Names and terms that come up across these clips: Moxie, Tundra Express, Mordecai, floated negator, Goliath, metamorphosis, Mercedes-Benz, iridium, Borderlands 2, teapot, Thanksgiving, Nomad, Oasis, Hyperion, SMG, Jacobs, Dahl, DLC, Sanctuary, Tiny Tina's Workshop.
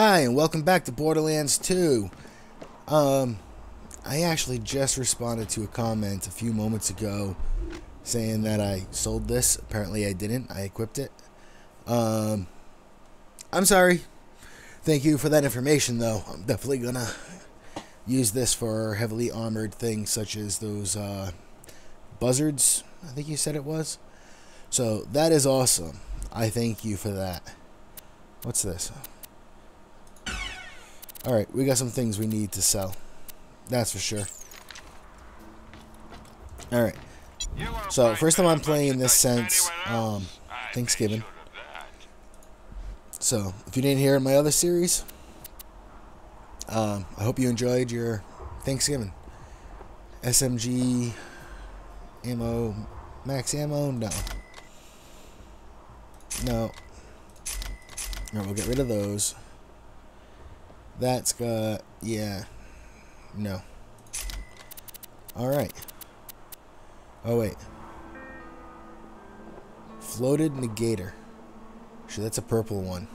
Hi, and welcome back to Borderlands 2. I actually just responded to a comment a few moments ago saying that I sold this. Apparently I didn't. I equipped it. I'm sorry. Thank you for that information, though. I'm definitely gonna use this for heavily armored things such as those buzzards, I think you said it was. So that is awesome. I thank you for that. What's this? Alright, we got some things we need to sell. That's for sure. Alright. So, first time I'm playing this since Thanksgiving. So, if you didn't hear in my other series, I hope you enjoyed your Thanksgiving. SMG ammo, max ammo, no. No. Alright, we'll get rid of those. That's got, yeah, no. Alright. Oh, wait. Floated negator. Sure, that's a purple one.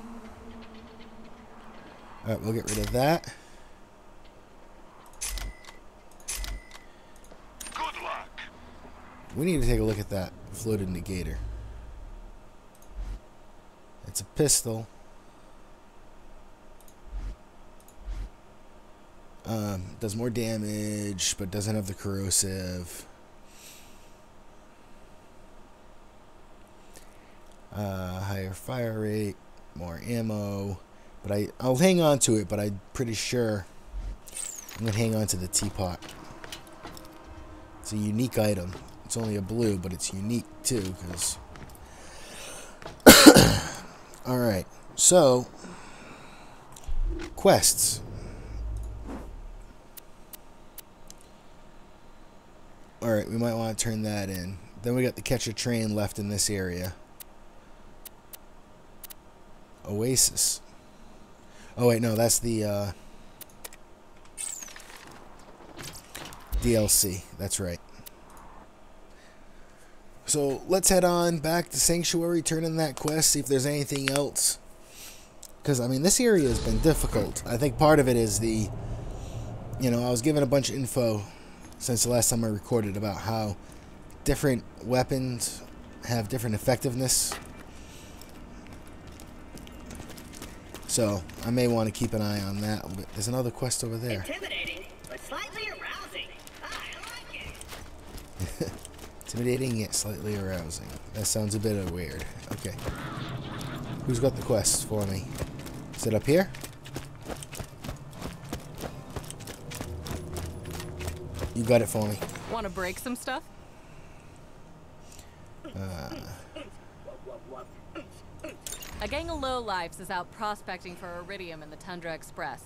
Alright, we'll get rid of that. Good luck. We need to take a look at that floated negator. It's a pistol. Does more damage, but doesn't have the corrosive. Higher fire rate, more ammo. But I'll hang on to it, but I'm pretty sure I'm gonna hang on to the teapot. It's a unique item. It's only a blue, but it's unique too, because... Alright, so... quests. Alright, we might want to turn that in. Then we got the catch a train left in this area. Oasis. Oh wait, no, that's the DLC. That's right. So let's head on back to Sanctuary, turn in that quest, see if there's anything else. Because, I mean, this area has been difficult. I think part of it is the, you know, I was given a bunch of info since the last time I recorded about how different weapons have different effectiveness. So I may want to keep an eye on that. But there's another quest over there. Intimidating, but slightly arousing. I like it. Intimidating yet slightly arousing. That sounds a bit weird. Okay. Who's got the quest for me? Is it up here? You got it for me. Want to break some stuff? A gang of lowlifes is out prospecting for iridium in the Tundra Express.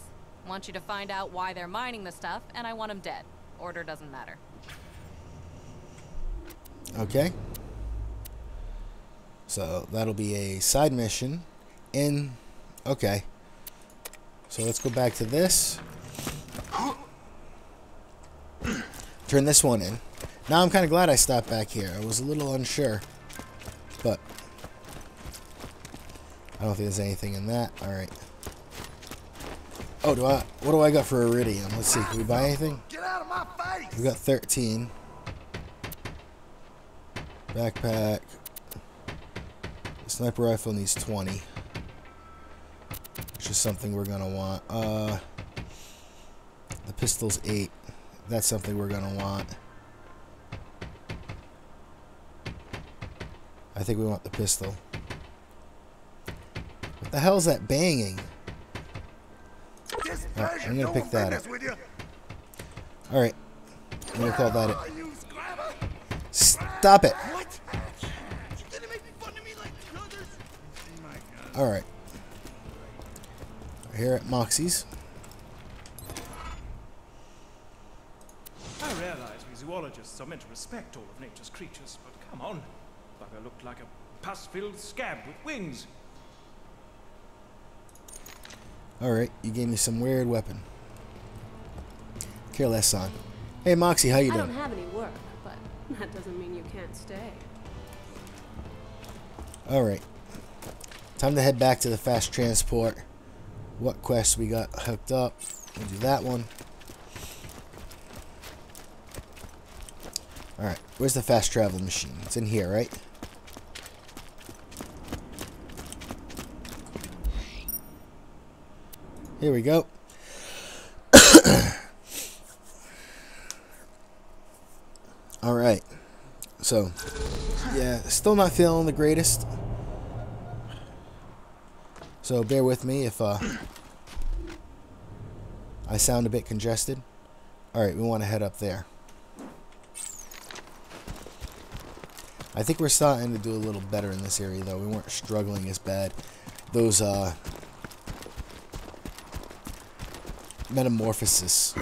Want you to find out why they're mining the stuff, and I want them dead. Order doesn't matter. Okay. So that'll be a side mission. Okay. So let's go back to this. Turn this one in. Now I'm kind of glad I stopped back here. I was a little unsure. But I don't think there's anything in that. Alright. Oh, what do I got for iridium? Let's see. Can we buy anything? Get out of my face! We got 13. Backpack. The sniper rifle needs 20. Which is something we're gonna want. The pistol's 8. That's something we're gonna want. I think we want the pistol. What the hell is that banging? Right, I'm gonna pick that up. Alright. I'm gonna call that it. Stop it! Alright. We're here at Moxie's. Zoologists are meant to respect all of nature's creatures, but come on, bugger looked like a pus-filled scab with wings. Alright, you gave me some weird weapon. Care less on. Hey Moxie, how you doing? I don't have any work, but that doesn't mean you can't stay. Alright. Time to head back to the fast transport. what quest we got hooked up. We'll do that one. Alright, where's the fast travel machine? It's in here, right? Here we go. Alright. So, yeah, still not feeling the greatest. So bear with me if I sound a bit congested. Alright, we want to head up there. I think we're starting to do a little better in this area, though. We weren't struggling as bad. Those metamorphosis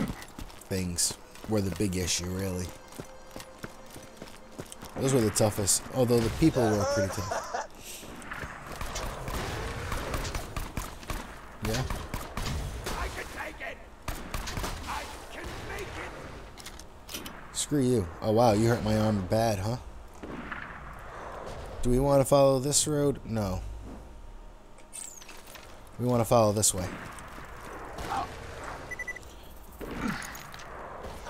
things were the big issue, really. Those were the toughest, although the people were pretty tough. Yeah? I can take it. I can make it. Screw you. Oh, wow, you hurt my arm bad, huh? Do we want to follow this road? No. We want to follow this way. I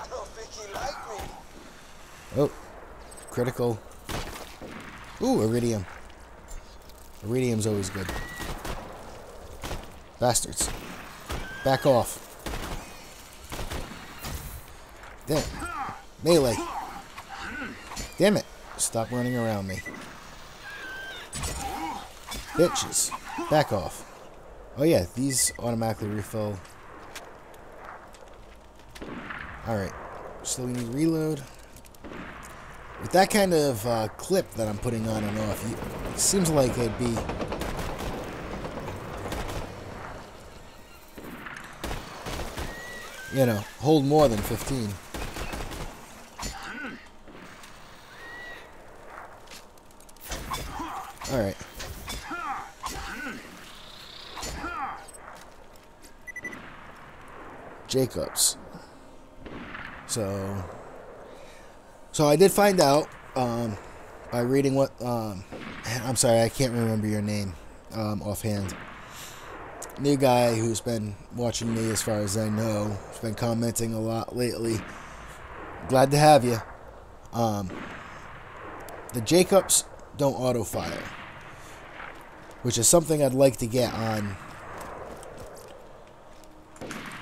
don't think he liked me. Oh. Critical. Ooh, iridium. Iridium's always good. Bastards. Back off. Damn. Melee. Damn it. Stop running around me. Bitches. Back off. Oh yeah, these automatically refill. Alright. So we need reload. With that kind of clip that I'm putting on and off, it seems like it'd be... You know, hold more than 15. Alright. Jacobs. So I did find out by reading what I'm sorry, I can't remember your name offhand. New guy who's been watching me, as far as I know, has been commenting a lot lately. Glad to have you. The Jacobs don't auto fire, which is something I'd like to get on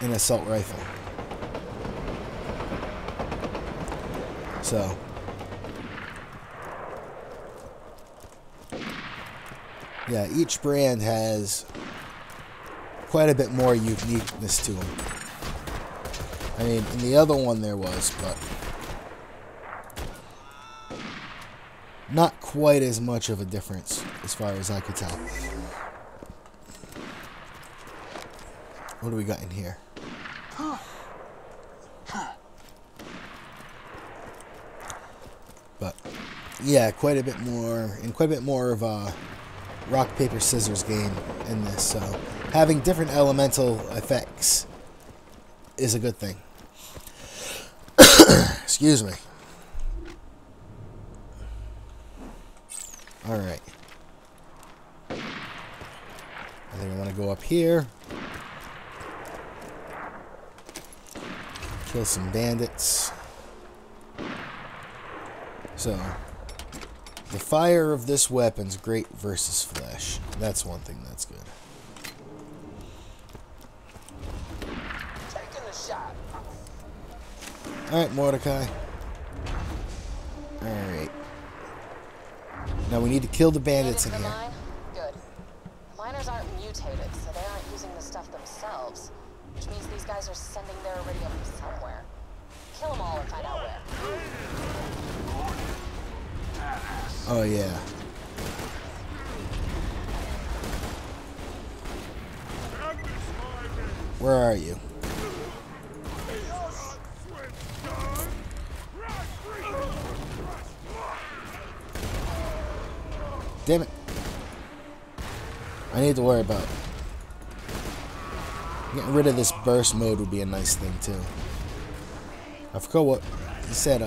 an assault rifle. So, yeah, each brand has quite a bit more uniqueness to them. I mean, in the other one there was, but not quite as much of a difference as far as I could tell. What do we got in here? But yeah, quite a bit more, and quite a bit more of a rock paper scissors game in this. So having different elemental effects is a good thing. Excuse me. All right. I think I want to go up here, kill some bandits. So, the fire of this weapon's great versus flesh. That's one thing that's good. Taking a shot. Alright, Mordecai. Alright. Now we need to kill the bandits in here. Good. The miners aren't mutated, so they aren't using the stuff themselves, which means these guys are sending their iridium somewhere. Kill them all and find out where. Oh, yeah. Where are you? Damn it. I need to worry about it. Getting rid of this burst mode would be a nice thing, too. I forgot what he said.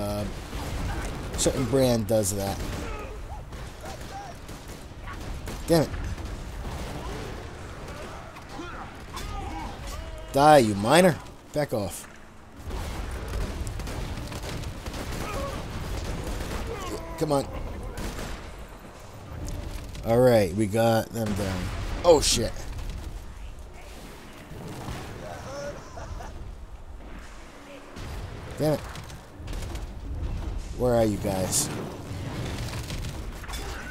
Certain brand does that. Damn it. Die, you miner. Back off. Come on. Alright, we got them down. Oh, shit. Damn it. Where are you guys?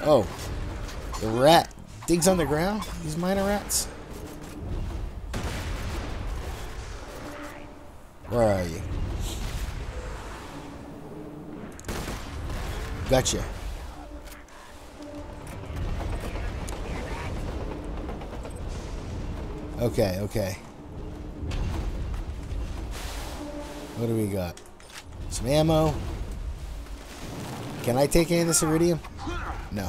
Oh. The rat digs on the ground? These minor rats? Where are you? Gotcha. Okay, okay. What do we got? Some ammo. Can I take any of this iridium? No.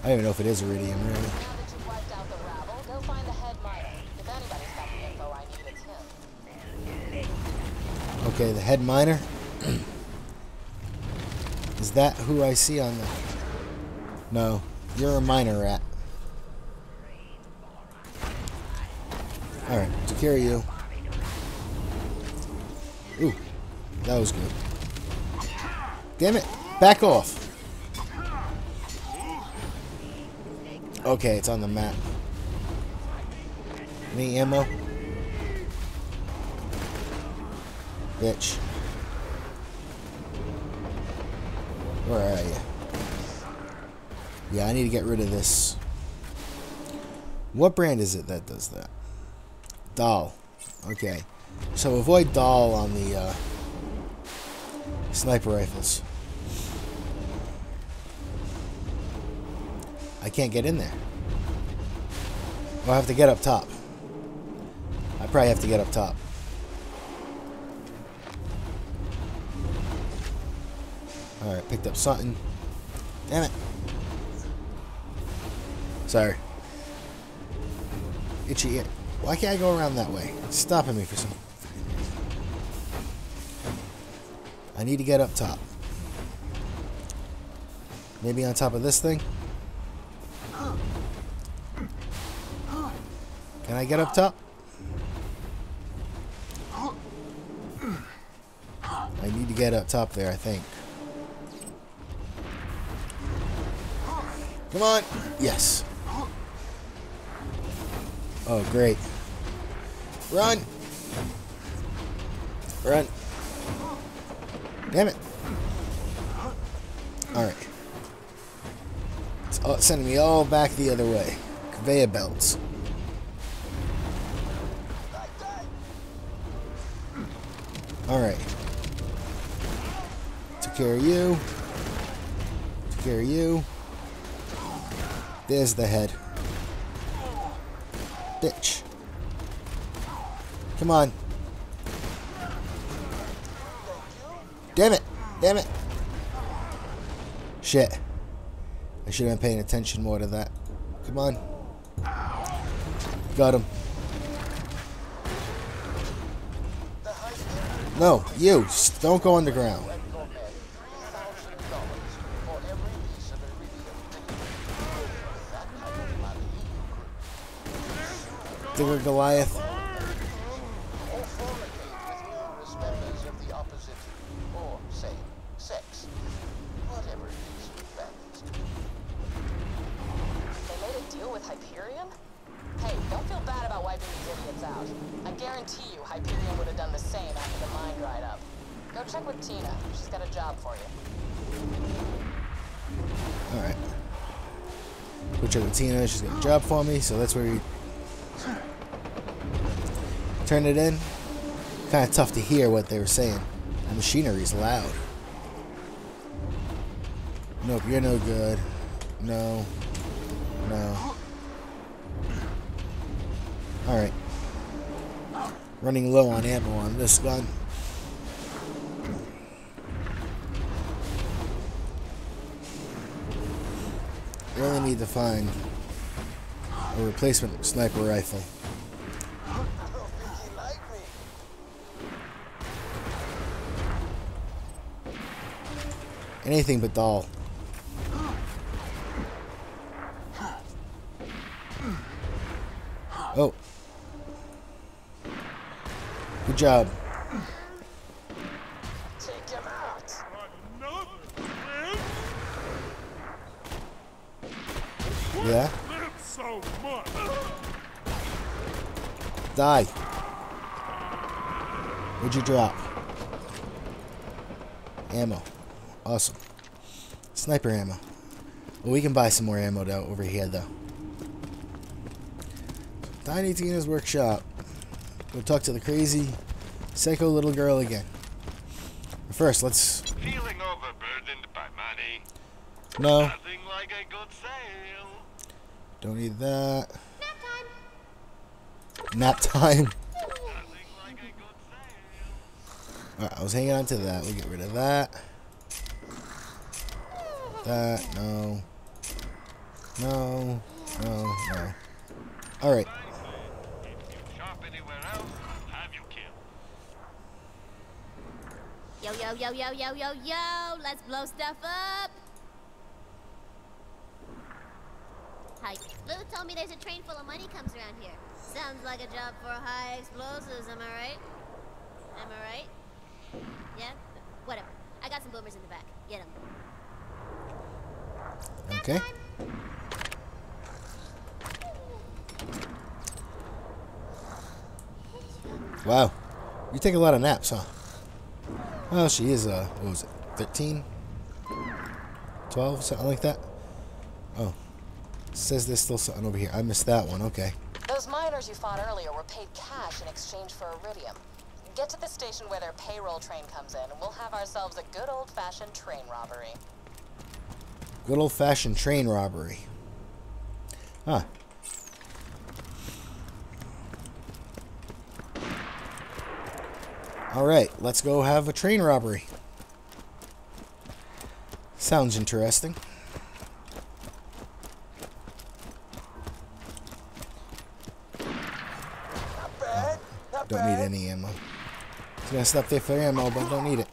I don't even know if it is iridium, really. Okay, the head miner. Is that who I see on the... No, you're a miner rat. Alright, secure you. Ooh, that was good. Damn it, back off. Okay, it's on the map. Any ammo? Bitch. Where are you? Yeah, I need to get rid of this. What brand is it that does that? Dahl. Okay. So avoid Dahl on the sniper rifles. I can't get in there. I'll have to get up top. I probably have to get up top. Alright, picked up something. Damn it. Sorry. Itchy. Why can't I go around that way? It's stopping me for some. I need to get up top. Maybe on top of this thing? Can I get up top? I need to get up top there, I think. Come on! Yes! Oh, great. Run! Run! Damn it! Alright. It's sending me all back the other way. Conveyor belts. Alright. Took care of you. Took care of you. There's the head. Bitch. Come on. Damn it. Damn it. Shit. I should have been paying attention more to that. Come on. Got him. No, you. Don't go on the ground. Digger Goliath. Whatever it is with bandits. They made a deal with Hyperion? Hey, don't feel bad about wiping these idiots out. I guarantee you Hyperion would have done the same after the mine dried up. Go check with Tina. She's got a job for you. Alright. Go check with Tina. She's got a job for me, so that's where we turn it in. Kind of tough to hear what they were saying. The machinery's loud. Nope, you're no good. No. No. Alright. Running low on ammo on this gun. Really need to find a replacement sniper rifle. Anything but Dahl. Oh. Good job. Take him out. Yeah. Die. What'd you drop? Ammo. Awesome. Sniper ammo. Well, we can buy some more ammo though, over here though. Tiny Tina's Workshop. We'll talk to the crazy psycho little girl again. But first, let's... Feeling overburdened by money. No. Nothing like a good sale. Don't need that. Nap time. Alright, I was hanging on to that. We'll get rid of that. That, no. No, no, no. Alright. Yo, yo, yo, yo, yo, yo, yo. Let's blow stuff up. Hi. Lou told me there's a train full of money comes around here. Sounds like a job for high explosives, am I right? Am I right? Yeah? Whatever. I got some boomers in the back. Get them. Okay. Wow. You take a lot of naps, huh? Well, she is, what was it? 13? 12? Something like that? Oh. It says there's still something over here. I missed that one. Okay. Those miners you fought earlier were paid cash in exchange for iridium. Get to the station where their payroll train comes in, and we'll have ourselves a good old-fashioned train robbery. Good old-fashioned train robbery. Huh. Alright, let's go have a train robbery. Sounds interesting. Not bad. Not don't bad. Need any ammo. It's gonna stop there for ammo, but don't need it.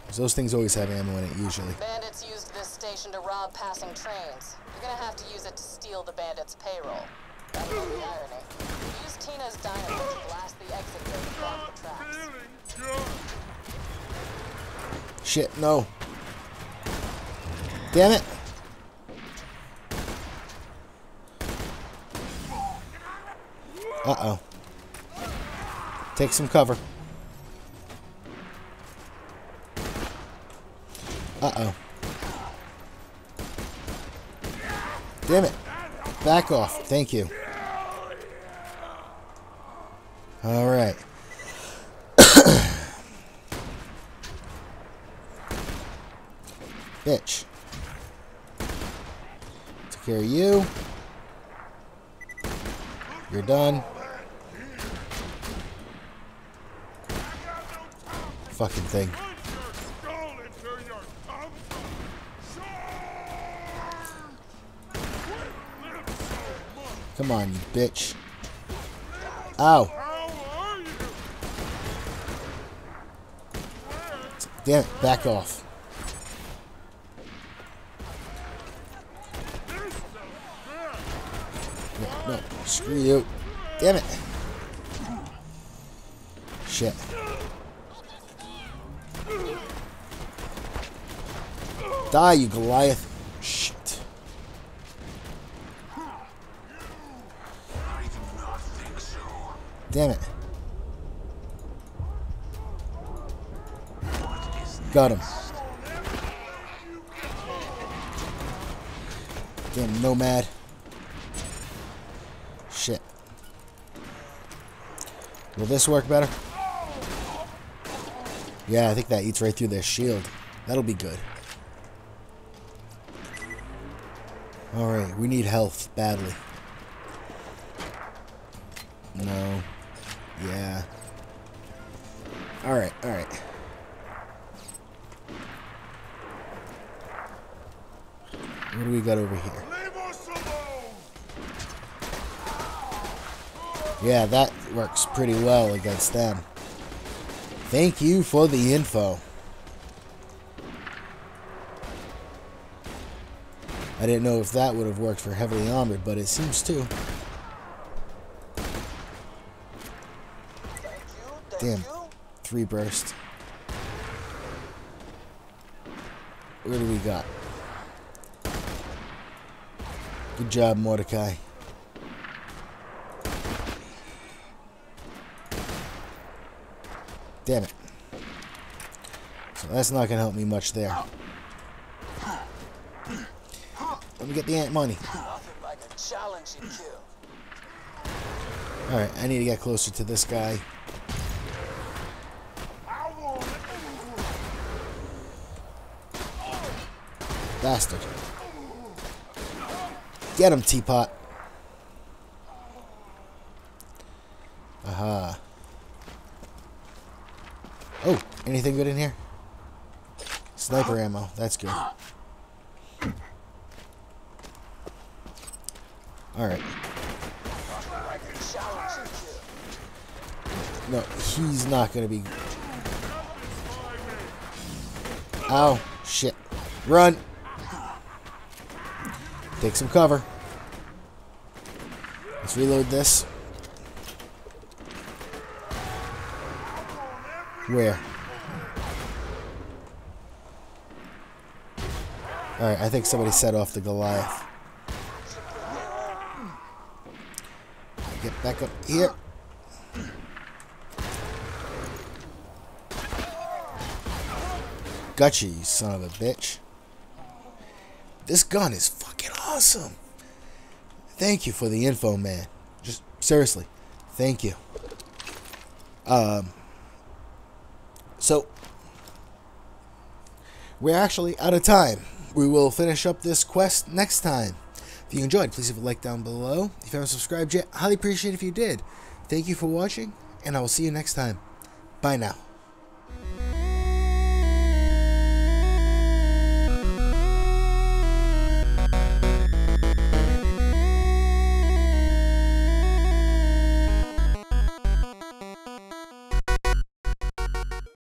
Because those things always have ammo in it, usually. Bandits used this station to rob passing trains. You're gonna have to use it to steal the bandits' payroll. That's the irony. Use Tina's dynamo to blast the exit gate and block the tracks. Shit, no. Damn it. Uh-oh. Take some cover. Uh-oh. Damn it. Back off. Thank you. All right. Bitch. Take care of you. You're done. Fucking thing. Come on, you bitch. Ow. Damn it, back off. No, no, screw you. Damn it. Shit. Die, you Goliath. Shit. Damn it. Got him. Damn Nomad. Shit. Will this work better? Yeah, I think that eats right through their shield. That'll be good. Alright, we need health badly. No. Yeah. Alright, alright. What do we got over here? Yeah, that works pretty well against them. Thank you for the info. I didn't know if that would have worked for heavily armored, but it seems to. Damn. 3 burst. What do we got? Good job, Mordecai. Damn it. So that's not gonna help me much there. Let me get the ant money. Alright, I need to get closer to this guy. Bastard. Get him, teapot. Aha. Oh, anything good in here? Sniper ammo. That's good. Alright. No, he's not gonna be... Ow. Shit. Run! Take some cover. Let's reload this. Where? Alright, I think somebody set off the Goliath. Get back up here. Gotcha, you son of a bitch. This gun is fucking awesome. Thank you for the info, man. Just seriously, thank you. So we're actually out of time. We will finish up this quest next time. If you enjoyed, please leave a like down below. If you haven't subscribed yet, highly appreciate it if you did. Thank you for watching, and I will see you next time. Bye now.